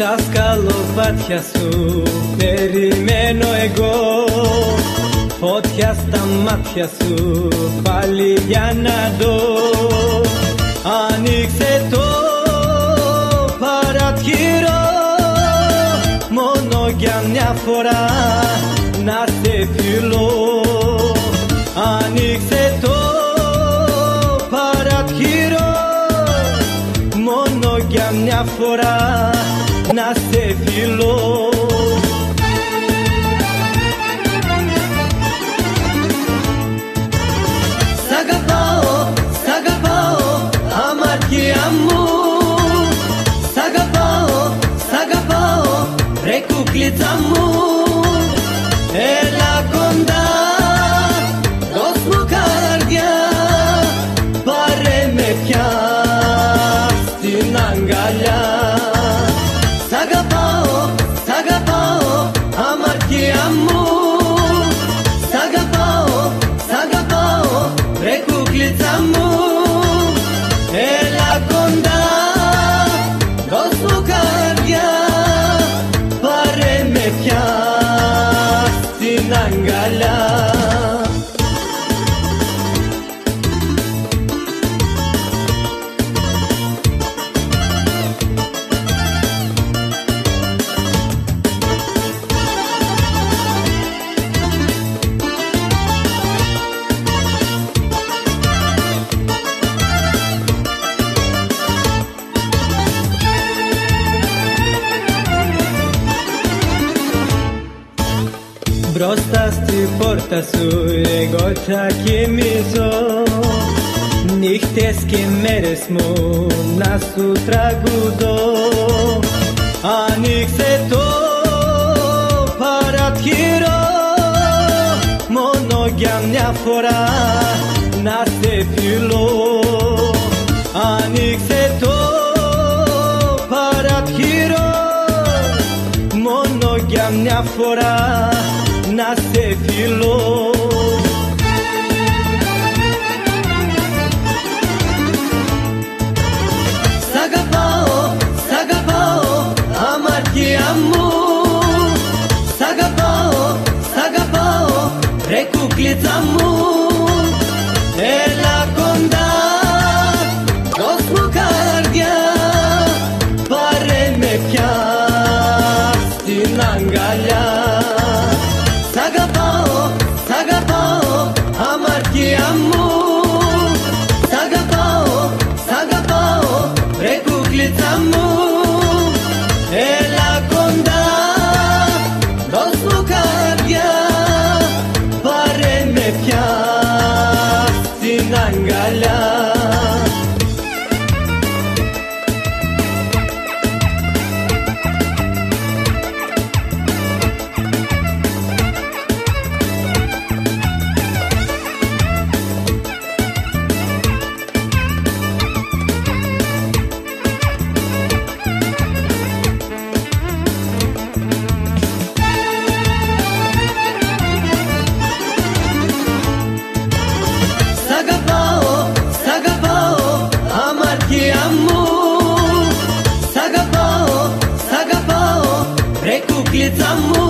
Estás calovatia su perimeno ego Podcasta matia su paliana do Anixeto paratkiro Monogamia fora naste filo Anixeto paratkiro Monogamia fora naste filo Porta su gota que miso Nichtes que meresmo nasu tragudo Anixeto paratkiro Monogamia fora naste filo Anixeto paratkiro Monogamia fora naste filo Sagapao, sagapao, amar te amo Sagapao, sagapao, recuclița mu It's a move.